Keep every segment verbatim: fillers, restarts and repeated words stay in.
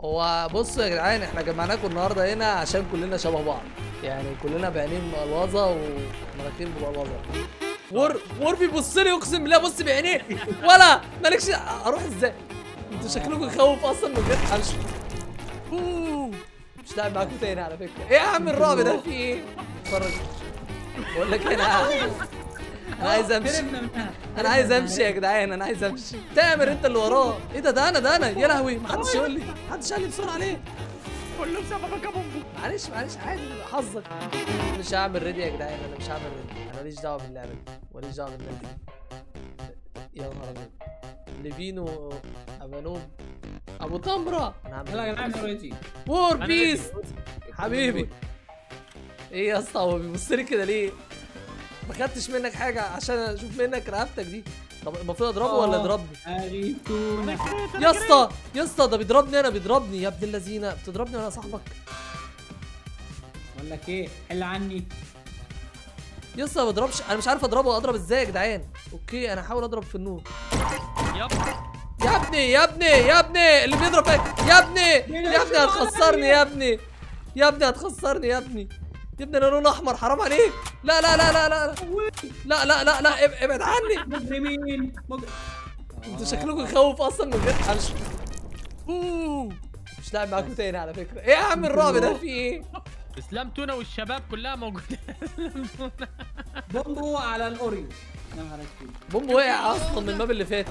هو بصوا يا جدعان، احنا جمعناكم النهارده هنا عشان كلنا شبه بعض، يعني كلنا بعينين مقلوظه ومراكبين مقلوظه. ور ور بيبص لي اقسم بالله، بص بعينيه ولا مالكش. اروح ازاي؟ انتوا شكلكم يخوف اصلا من غير حلش. مش لاعب معاكم تاني على فكره. ايه يا عم الرعب ده؟ في ايه؟ اتفرج، بقول لك انا انا عايز امشي، انا عايز امشي يا جدعان، انا عايز امشي. تامر انت اللي وراه. ايه ده؟ ده انا ده انا يا لهوي، محدش يقول لي، محدش قال لي بسرعه ليه؟ كله بسببك يا بومبو. معلش معلش عادي، حظك. مش هعمل ريدي يا جدعان، انا مش هعمل ريدي، انا ماليش دعوه باللعبه دي، ماليش دعوه باللعبه دي. يا نهار ابيض، ليفينو ابانون ابو طمره. انا هعمل يلا يا جدعان ريدي. وور بيس حبيبي. ايه يا اسطى هو بيبص لي كده ليه؟ ما خدتش منك حاجه عشان اشوف منك رقبتك دي. طب المفروض اضربه ولا اضربني؟ يا اسطى يا اسطى ده بيضربني، انا بيضربني يا ابن اللذينه. بتضربني ولا صاحبك؟ بقول لك ايه، حل عني يا اسطى. ما بضربش، انا مش عارف اضربه. اضرب ازاي يا جدعان؟ اوكي انا هحاول اضرب في النور. يا ابني يا ابني يا ابني اللي بيضرب يا ابني يا ابني هتخسرني يا ابني يا ابني هتخسرني يا ابني يا ابني. انا لون احمر، حرام عليك. لا لا لا لا لا لا لا لا لا ابعد عني. مجرمين مجرم. انتوا شكلكم يخوف اصلا من غير حلش. مش لاعب معاكم تاني على فكره. ايه يا عم الرعب ده؟ في ايه؟ اسلام تونه والشباب كلها موجوده. بومبو على الاورنج. يا نهار اسود، بومبو وقع اصلا من الماب اللي فاتت.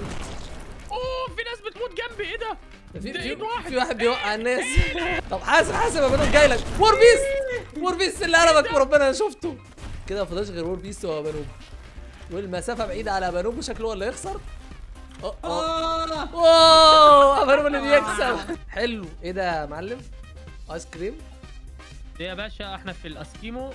اوه في ناس بتموت جنبي. ايه ده؟ في ايد واحد، في واحد بيوقع الناس. طب حاسب حاسب يا بنات، جاي لك وور بيس. وور بيس اللي قلبك وربنا انا شفته كده. ما فضلش غير وور بيس وابانوب، والمسافه بعيده على ابانوب وشكله هو اللي هيخسر. اه اه اوه ابانوب اللي بيكسب. حلو. ايه ده يا معلم؟ ايس كريم ده يا باشا، احنا في الاسكيمو.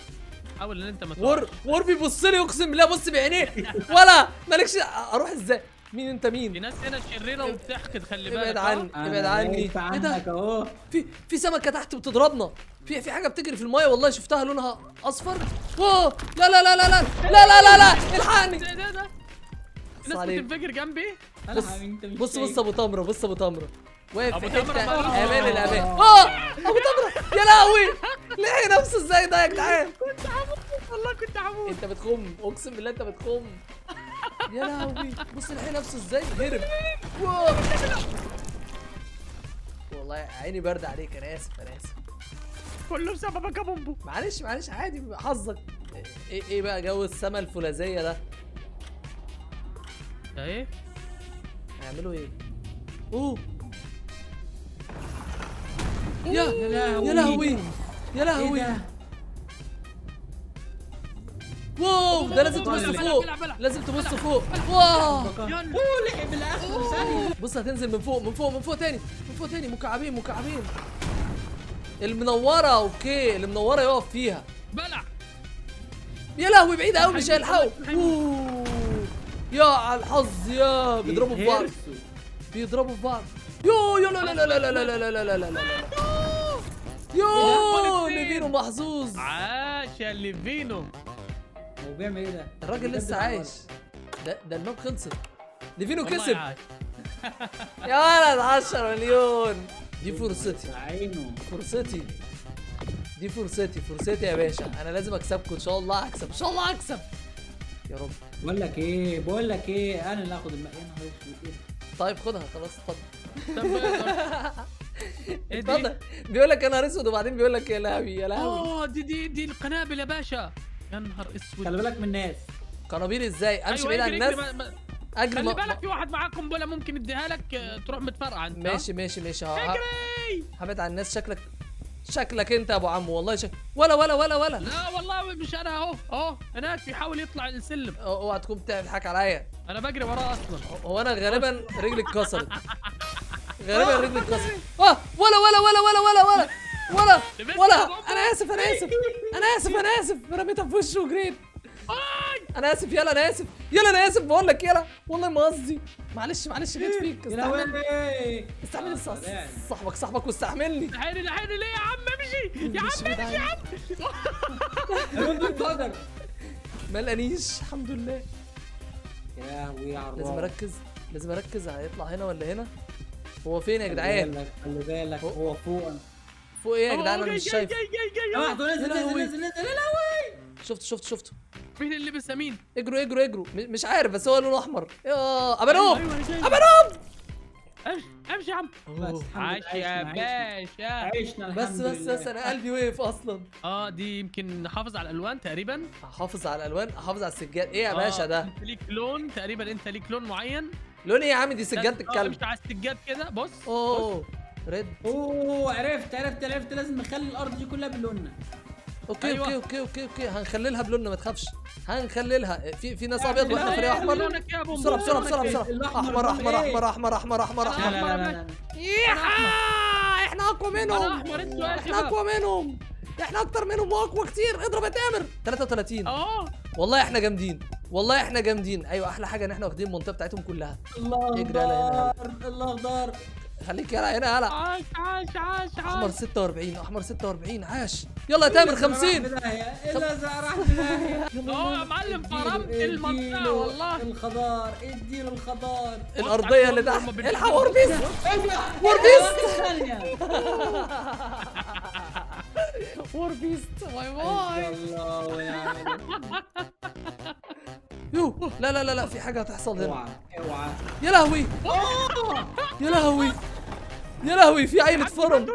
حاول ان انت ما تقولش. وور بيبص لي اقسم بالله، بص بعينيه ولا مالكش. اروح ازاي؟ مين انت؟ مين؟ في ناس هنا شريره وبتحقد، خلي بالك. ابعد عني ابعد عني. ايه ده؟ في في سمكه تحت بتضربنا، في في حاجه بتجري في المايه والله شفتها لونها اصفر. اوه لا لا لا لا لا لا لا لا لا الحقني. ايه ده؟ ده الناس بتنفجر جنبي. بص بص بص ابو طمره، بص ابو طمره واقف في حته امان الامان. اه ابو طمره يا لهوي، لحق نفسه ازاي ده يا جدعان؟ كنت هموت والله، كنت هموت. انت بتخم اقسم بالله، انت بتخم يا لهوي. بص الحين نفسه ازاي هرب. والله عيني بارده عليك. انا اسف انا اسف، كله بسببك يا بومبو. معلش معلش عادي، حظك. ايه ايه بقى جو السما الفولاذيه ده؟ ده ايه؟ هيعملوا ايه؟ اوه يا يا لهوي يا لهوي. واو ده لازم تبص فوق، لازم تبص فوق. واو لحق بالاخر ثانيه. بص هتنزل من فوق من فوق من فوق تاني من فوق تاني. مكعبين مكعبين. المنوره اوكي، المنوره يقف فيها بلع. يا لهوي بعيد قوي مش هيلحقوا. يا على الحظ، يا بيضربوا في بعض بيضربوا في بعض. يو يا لا لا لا لا لا لا لا لا لا لا. يو ليفينو محظوظ. عاش يا ليفينو. هو بيعمل ايه ده؟ الراجل لسه عايش. ده ده الماب خلصت. ليفينو كسب. يا ولد عشرة مليون. دي فرصتي. عينه. فرصتي. دي فرصتي، فرصتي يا باشا. انا لازم اكسبكم ان شاء الله، هكسب ان شاء الله، هكسب. يا رب. بقول لك ايه، بقول لك ايه، انا اللي هاخد الماء. يا نهار اسود. طيب خدها خلاص اتفضل. اتفضل. بيقول لك يا نهار اسود، وبعدين بيقول لك يا لهوي يا لهوي. اوه دي دي دي القنابل يا باشا. يا نهار اسود، خلي بالك من الناس. قنابيل ازاي؟ امشي بعيد عن الناس. اجري. خلي بالك في واحد معاه قنبله ممكن يديها لك تروح متفرقع انت. ماشي ماشي ماشي. اجري. هبعد عن الناس. شكلك شكلك انت يا ابو عمو والله شك... ولا ولا ولا ولا لا والله مش انا اهو اهو هناك بيحاول يطلع السلم. اوعى تكون بتضحك عليا، انا بجري وراه اصلا. هو انا غالبا رجلي اتكسرت. غالبا رجلي اتكسرت. اه ولا ولا ولا ولا ولا ولا ولا ولا. انا اسف انا اسف انا اسف انا اسف رميتها في وشه وجريت. انا اسف يلا انا اسف يلا انا اسف بقول لك يلا والله ما قصدي. معلش معلش جيت فيك. استحملني استحملني صاحبك صاحبك واستحملني. لحقني لحقني ليه يا عم؟ امشي يا عم امشي يا عم. انا بتقدر ما لقانيش الحمد لله. يا لهوي يا عربي، لازم اركز لازم اركز. هيطلع هنا ولا هنا؟ هو فين يا جدعان؟ خلي بالك هو فوق. فوق ايه يا جدعان؟ انا مش شايف. جاي جاي جاي لوحده. نزل نزل نزل نزل. يا لهوي شفت شفت شفت مين اللي لابس امين؟ اجروا اجروا اجروا. مش عارف بس هو لونه احمر. يا ابانوب ابانوب امشي امشي يا عم. عاش يا باشا. عشنا بس بس بس انا قلبي وقف اصلا. اه دي يمكن نحافظ على الالوان تقريبا. احافظ على الالوان، احافظ على السجاد. ايه يا باشا ده؟ انت ليك لون تقريبا، انت ليك لون معين. لون ايه يا عم؟ دي سجاده الكلب. مش على السجاد كده بص. اوه ريد. اوه عرفت عرفت عرفت. لازم نخلي الارض دي كلها بلوننا. اوكي أيوة. اوكي اوكي اوكي اوكي هنخللها بلوننا ما تخافش. هنخللها في في ناس ابيض واحنا فريق احمر. بسرعه بسرعه بسرعه بسرعه. احمر احمر احمر احمر احمر احمر احمر. احنا اقوى منهم، احنا اقوى منهم، احنا اكتر منهم واقوى كتير. اضرب يا تامر. ثلاثة وثلاثين. اه والله احنا جامدين، والله احنا جامدين. ايوه احلى حاجه ان احنا واخدين المنطقه بتاعتهم كلها. الله اخضر الله اخضر. خليك يلا هنا يلا. عاش عاش عاش عاش. احمر ستة وأربعين، احمر ستة وأربعين. عاش يلا يا تامر. خمسين. الا زي راح في داهيه. اه يا معلم فرمت المنطقه والله. الخضار اديله الخضار. الارضيه اللي تحت. الحق وربيس وربيس وربيس. باي باي. الله يا يو. لا لا لا لا في حاجه هتحصل هنا. اوعى اوعى. يا لهوي يا لهوي يا لهوي. في عينة فرم،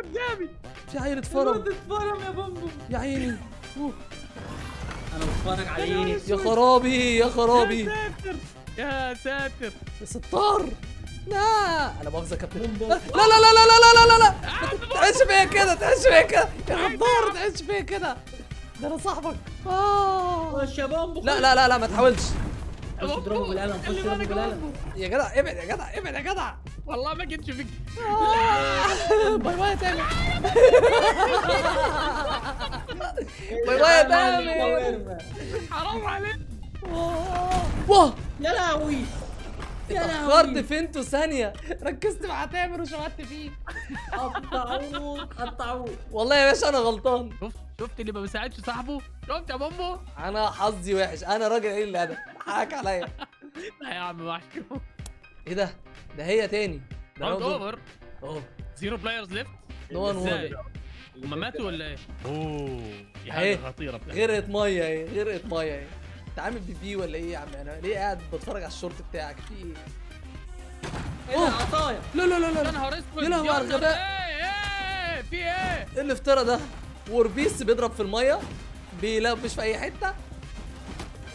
في عينة فرم يا بومبو. يا عيني انا بتفرج عليه. يا خرابي يا خرابي. يا ساتر يا ساتر يا ستار. لا انا مؤاخذة يا كابتن. لا لا لا لا لا لا لا لا تعيش بيا كده، تعيش بيا كده يا غدار، تعيش بيا كده. ده انا صاحبك. اه خش يا بومبو. لا لا لا لا ما تحاولش. خش اضربه بالقلم، خش اضربه بالقلم يا جدع. ابعد يا جدع ابعد يا جدع. والله ما جيتش فيك. باي باي يا تامر. باي باي يا تامر. حرام عليك. واه يا لهوي يا لهوي. اتأخرت في انتوا ثانية، ركزت مع تامر وشغلت فيه. قطعوه قطعوه. والله يا باشا أنا غلطان. شفت شفت اللي ما بيساعدش صاحبه؟ شفت يا بومبو؟ أنا حظي وحش، أنا راجل إيه اللي أنا؟ حقك عليا. لا يا عم وحش. إيه ده؟ ده هي تاني. راوند أوفر. أوه. زيرو بلايرز ليفت. نو وان وان. هما ماتوا ولا إيه؟ أوه. دي حاجة خطيرة. غرقت مية إيه؟ غرقت مية إيه؟ انت عامل بيبي ولا ايه يا عم؟ انا ليه قاعد بتفرج على الشورت بتاعك في ايه؟ ايه العطايا؟ لا لا لا لا يا نهار اسود. يا لهوي على الغباء. ايه ايه في ايه؟ ايه الافتراء ده؟ وربيس بيضرب في الميه، بيلبش في اي حته.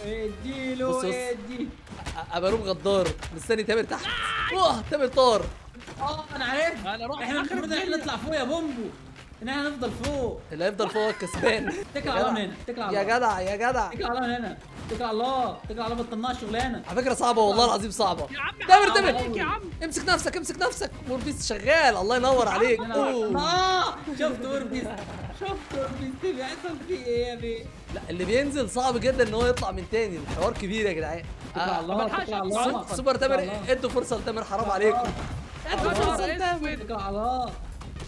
اديله اديله. ابانوب غدار مستني تامر تحت. اوه تامر طار. اه انا عارف. انا رحت. احنا المفروض احنا نطلع فوق يا بومبو، ان احنا نفضل فوق. اللي هيفضل فوق الكسبان. اتكل على الله هنا، اتكل على الله يا جدع يا جدع. اتكل على الله هنا، اتكل على الله، اتكل على الله. بطلناها الشغلانه على فكره صعبه والله العظيم صعبه. تامر تامر يا عم امسك نفسك امسك نفسك. وربيس شغال الله ينور عليك. اه شفت وربيس شفت وربيس بيحصل فيه ايه يا بيه؟ لا اللي بينزل صعب جدا ان هو يطلع من تاني. الحوار كبير يا جدعان. اتكل على الله اتكل على الله. سوبر تامر ادوا فرصه لتامر حرام عليكم. ادوا فرصه لتامر. اتكل على الله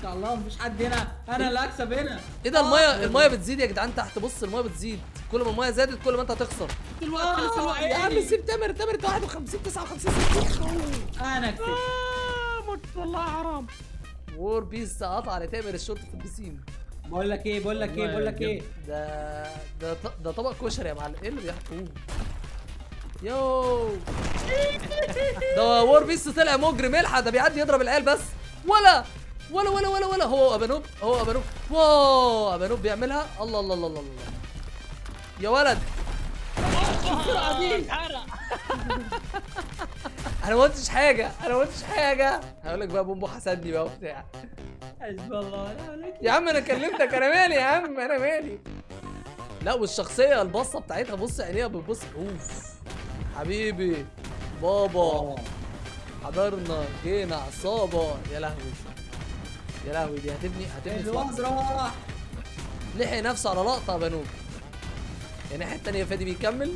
يا الله. مفيش حد هنا، انا اللي هكسب هنا. ايه ده المايه المايه بتزيد يا جدعان تحت. بص المايه بتزيد، كل ما المايه زادت كل ما انت هتخسر. الوقت خلص الوقت يا عم. سيب تامر تامر واحد وخمسين تسعة وخمسين ستين. انا كسبت. اه مت والله حرام. وور بيس قطع لتامر الشورت في البسين. بقول لك ايه بقول لك ايه بقول لك ايه ده ده ده طبق كشري يا معلم. ايه اللي بيحكوه؟ يو ده وور بيس طلع مجرم الحق. ده بيعدي يضرب العيال بس ولا ولا ولا ولا ولا. هو ابانوب هو ابانوب. واو ابانوب بيعملها. الله الله الله الله الله يا ولد. السرعه دي اتحرق. انا ما قلتش حاجه انا ما قلتش حاجه. هقول لك بقى بومبو حسدني بقى وبتاع. حسبي الله ونعم الوكيل. يا عم انا كلمتك. انا مالي يا عم انا مالي. لا والشخصيه البصه بتاعتها بص عينيها بتبص. اوف حبيبي بابا حضرنا جينا عصابه. يا لهوي يا لهوي. دي هتبني هتبني الواد راح لحق نفسه على لقطه يا بنوب. الناحيه الثانيه فادي بيكمل.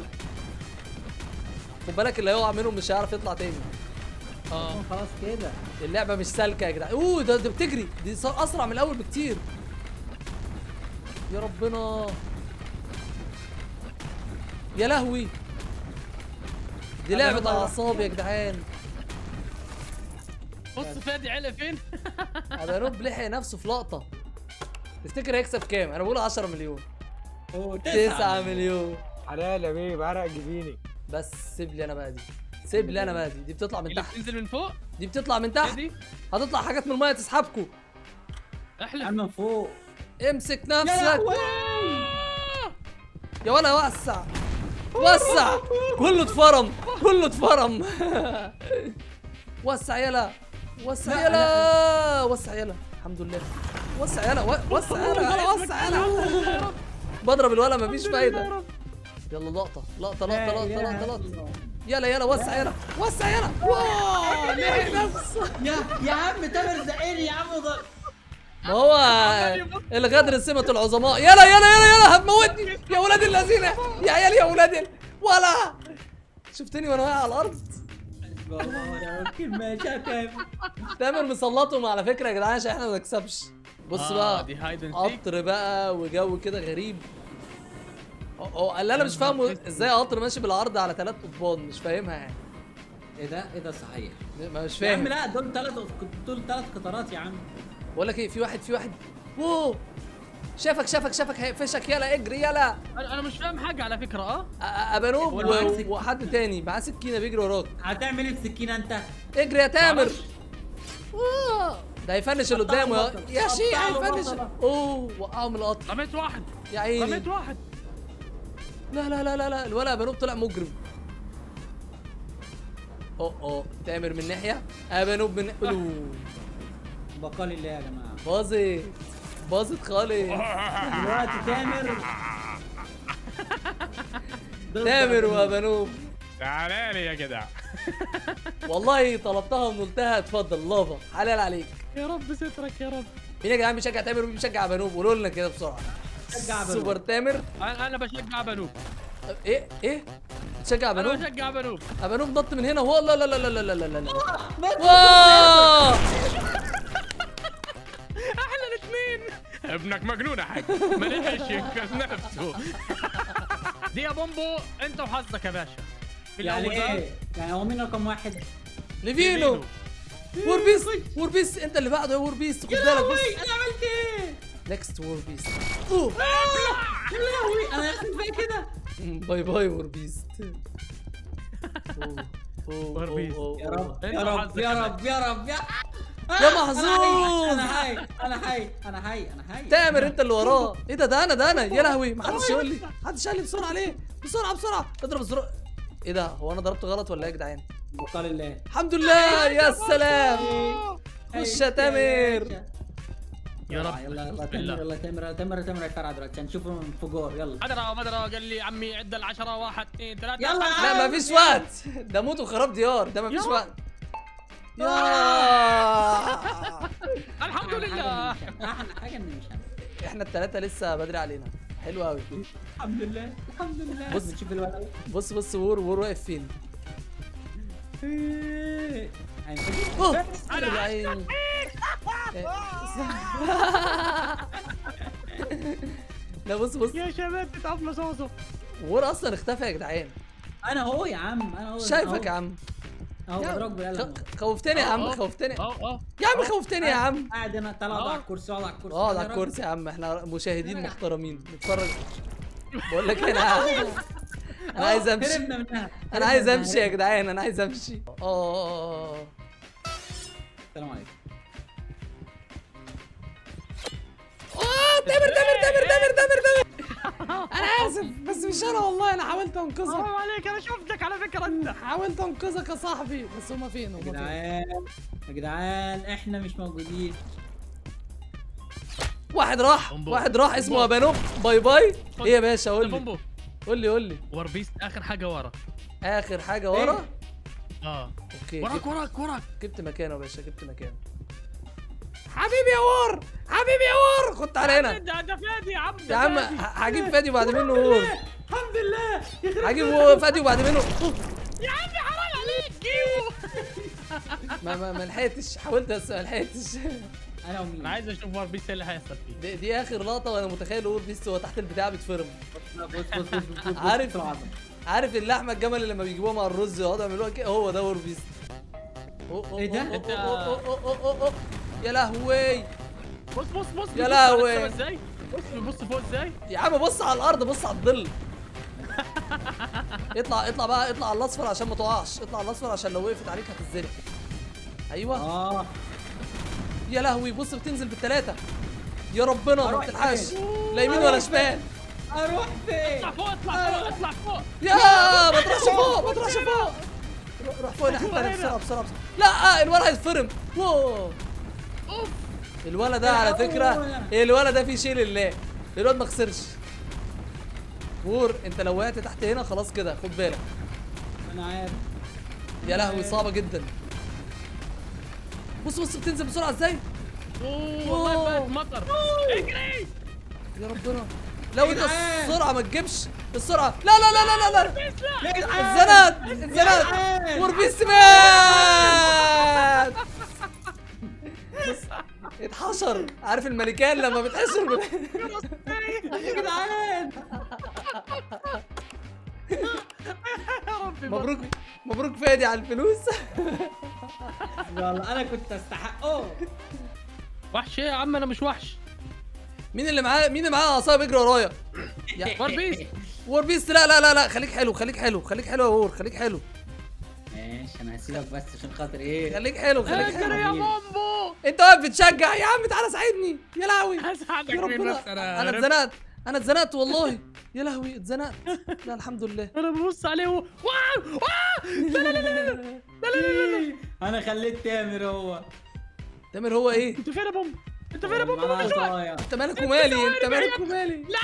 خد بالك اللي هيقع منهم مش هيعرف يطلع تاني. اه خلاص كده اللعبه مش سالكه يا جدعان. اوه ده ده بتجري دي صار اسرع من الاول بكتير. يا ربنا يا لهوي. دي لعبه اعصاب يا جدعان. بص فادي علق فين؟ أبقى روب لحق نفسه في لقطة. تفتكر هيكسب كام؟ أنا بقول عشرة مليون. أوه تسعة مليون. حلال يا بيب، عرق جبيني. بس سيب لي أنا بقى دي، سيب لي أنا بقى دي، دي بتطلع من تحت. بتنزل من فوق؟ دي بتطلع من تحت. هتطلع حاجات من المية تسحبكوا. أحلى. أنا فوق. امسك نفسك. يا ولا وسع. وسع. كله اتفرم، كله اتفرم. وسع يلا، وسع يلا، وسع يلا، الحمد لله. وسع يلا، وسع يلا، وسع يلا. بضرب الولا مفيش فايدة. يلا لقطة، لقطة، لقطة، لقطة، لقطة. يلا يلا، وسع يلا، وسع يلا. واو، ليه نفسه؟ يا يا عم تامر زقني يا عم ضرب. ما هو الغدر سمة العظماء. يلا يلا يلا يلا، هتموتني يا ولاد اللذين، يا عيال يا ولاد ولا. شفتني وانا واقع على الارض؟ تامر مسلطهم على فكره يا جدعان عشان احنا ما نكسبش. بص بقى قطر بقى وجو كده غريب. اه اللي انا مش فاهمه ازاي قطر ماشي بالعرض على ثلاث قضبان، مش فاهمها يعني. ايه ده؟ ايه ده صحيح؟ مش فاهم يا عم. لا دول ثلاث دول ثلاث قطرات يا عم. بقول لك ايه، في واحد في واحد اوه شافك شافك شافك هيقفشك. يلا اجري يلا. انا مش فاهم حاجه على فكره. اه ابانوب وحد تاني معاه سكينه بيجري وراك. هتعمل ايه بسكينه انت؟ اجري يا تامر. اوه ده هيفنش اللي قدامه يا يا شيخ، هيفنش. اوه وقعوا من القطر. رميت واحد يا عيني، رميت واحد. لا لا لا لا لا، الولد ابانوب طلع مجرم. اوه اوه تامر من ناحيه، ابانوب من اوه. بقال الله يا جماعه، باظت باظت خالص دلوقتي. تامر تامر وبنوب تعالى لي يا جدع. والله طلبتها ونلتها. اتفضل لافا، حلال عليك يا رب سترك يا رب. مين يا جدعان بيشجع تامر ومين بيشجع بنوب؟ قولوا لنا كده بسرعه. بشجع بنوب. سوبر تامر. انا بشجع بنوب. ايه ايه بتشجع بنوب؟ انا بشجع بنوب. بنوب نط من هنا وهو لا لا لا لا لا لا لا لا. ابنك مجنون يا حاج، ملحقش ينقذ نفسه. دي يا بومبو انت وحظك يا باشا. يعني ايه؟ يعني هو مين رقم واحد؟ ليفينو. ووربيس ووربيس انت اللي بعده يا ووربيس، خد بالك. يا لهوي انا عملت ايه؟ نكست ووربيس. اوه يا لهوي انا اخدت بالي كده. باي باي ووربيس. ووربيس يا رب يا رب يا رب يا رب يا يا محظوظ. انا حي انا حي انا حي انا حي. تامر انت اللي وراه. ايه ده؟ ده انا ده انا يا لهوي. محدش يقول لي، محدش قال لي بسرعه ليه؟ بسرعه بسرعه اضرب الزرار. ايه ده؟ هو انا ضربت غلط ولا ايه يا جدعان؟ بقال الله الحمد لله. يا سلام. خش يا تامر يا رب. يلا يلا تامر يلا تامر يلا تامر تامر هيفرقع دلوقتي، هنشوف انفجار. يلا مدرة مدرة. قال لي عمي عد العشرة واحد اتنين تلاتة. يلا لا مفيش وقت، ده موت وخراب ديار، ده مفيش وقت. الحمد لله. احلى حاجه ان مش انا، احنا الثلاثه لسه بدري علينا. حلو قوي الحمد لله الحمد لله. بص شوف الوقت، بص بص وور وور واقف فين. انا لا بص بص يا شباب بتعملوا صوصه. وور اصلا اختفى يا جدعان. انا اهو يا عم، انا اهو شايفك يا عم. خوفتني يا عم، خوفتني يا عم، خوفتني يا عم. قاعد انا طالع على الكرسي، اقعد على الكرسي، اقعد على الكرسي يا عم. احنا مشاهدين محترمين نتفرج. بقول لك انا انا عايز امشي، انا عايز امشي يا جدعان، انا عايز امشي. اه السلام عليكم. اه تامر تامر تامر تامر تامر تامر انا اسف بس مش انا والله، انا حاولت انقذك. حرام عليك، انا شفتك على فكره، انت حاولت انقذك يا صاحبي. بس هما فين يا جدعان؟ يا جدعان احنا مش موجودين. واحد راح بومبو. واحد راح اسمه ابانوب. باي باي. ايه يا باشا؟ قول لي قول لي قول لي. وربيس اخر حاجه ورا، اخر حاجه ورا. إيه؟ اه اوكي. وراك وراك وراك. جبت مكانه يا باشا، جبت مكانه حبيبي يا وور، حبيبي يا وور. خد تعالى هنا. ده ده فادي يا عم. يا عم هجيب فادي وبعد منه وور. الحمد لله يخرب بيتك. هجيب فادي وبعد منه يا عم. حرام عليك جيبه. ما ما ما لحقتش، حاولت بس ما لحقتش. انا ومين؟ انا عايز اشوف وور بيس اللي هيحصل فيه. دي, دي اخر لقطه وانا متخيل وور بيس هو تحت البتاع بيتفرم. بص بص بص. عارف عارف اللحمه الجمل اللي لما بيجيبوها مع الرز يقعدوا يعملوها كده، هو ده وور بيس. ايه ده؟ انت يا لهوي بص بص بص يا لهوي ازاي؟ بص بص فوق ازاي؟ يا عم بص على الارض، بص على الظل. اطلع اطلع بقى، اطلع على الاصفر عشان ما تقعش، اطلع على الاصفر عشان لو وقفت عليك هتتزرق. ايوه اه يا لهوي بص بتنزل بالثلاثه. يا ربنا ما بتلحقش لا يمين ولا شمال. اروح فين؟ اطلع فوق اطلع فوق اطلع فوق يا ما تروحش فوق ما تروحش فوق روح فوق ناحيه الثانيه بسرعه بسرعه بسرعه. لا الولد هيتفرم. اوه اوف الولد ده على فكره الولد ده فيه شيء لله، الولد ما خسرش. فور انت لو وقعت تحت هنا خلاص كده خد بالك. انا عارف يا لهوي صعبه جدا. بص بص بتنزل بسرعه ازاي؟ اوه والله بقت مطر. اجري يا ربنا لو انت السرعه ما تجيبش السرعه. لا لا لا لا لا لا اتزنقت اتزنقت وربيس مات اتحشر. عارف الملكان لما بتحشر يا جدعان؟ مبروك مبروك فادي على الفلوس. يلا انا كنت استحقه. وحش ايه يا عم؟ انا مش وحش. مين اللي معاه؟ مين اللي معاه عصايه بيجري ورايا؟ وار بيست وار بيست. لا لا لا لا خليك حلو خليك حلو خليك حلو يا وور خليك حلو. ماشي انا هسيبك بس عشان خاطر ايه. خليك حلو خليك حلو. اجري يا بومبو انت واقف بتشجع يا عم. تعالى ساعدني يا لهوي. هساعدك انا اتزنقت انا اتزنقت والله يا لهوي اتزنقت. لا الحمد لله انا ببص عليه هو واو. لا لا لا لا لا لا لا انا خليت تامر. هو تامر هو ايه؟ انت فين يا بومبو؟ انت فين يا بومبو؟ انت مالك ومالي؟ انت مالك ومالي؟ لا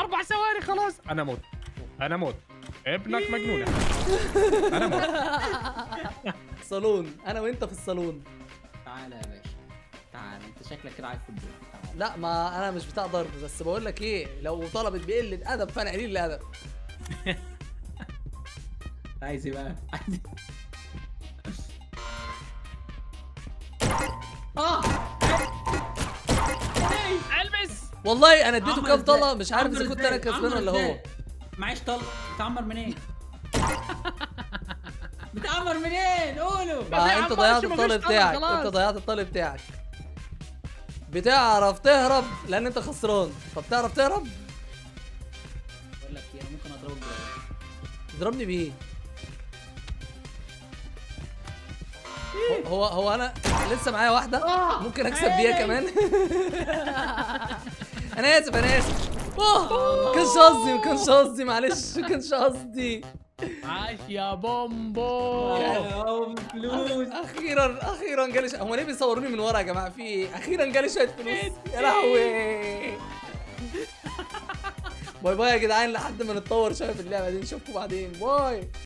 اربع ثواني خلاص انا موت انا موت ابنك مجنون. انا موت صالون انا وانت في الصالون. تعالى يا باشا تعالى انت شكلك كده عايز تضرب. لا ما انا مش بتاع ضرب بس بقول لك ايه لو طلبت بقله ادب فانا قليل الادب. عايز ايه بقى؟ عايز اه البس. والله انا اديته كام طلقه مش عارف اذا كنت انا كسبان ولا هو. معيش طلقه. بتعمر منين؟ بتعمر منين؟ قولوا. ما انت ضيعت الطلق بتاعك، انت ضيعت الطلق بتاعك. بتعرف تهرب لان انت خسران، فبتعرف تهرب؟ بقول لك ايه انا ممكن اضربك بايه؟ تضربني بايه؟ هو هو انا لسه معايا واحده ممكن اكسب بيها كمان. انا اسف انا اسف ما كانش قصدي ما كانش قصدي معلش ما كانش قصدي. عاش يا بومبو يا بومبو فلوس. اخيرا اخيرا جالي شويه. هو ليه بيصوروني من ورا يا جماعه في ايه؟ اخيرا جالي شويه فلوس يا لهوي. باي باي يا جدعان لحد ما نتطور شويه في اللعبه دي. نشوفكم بعدين باي.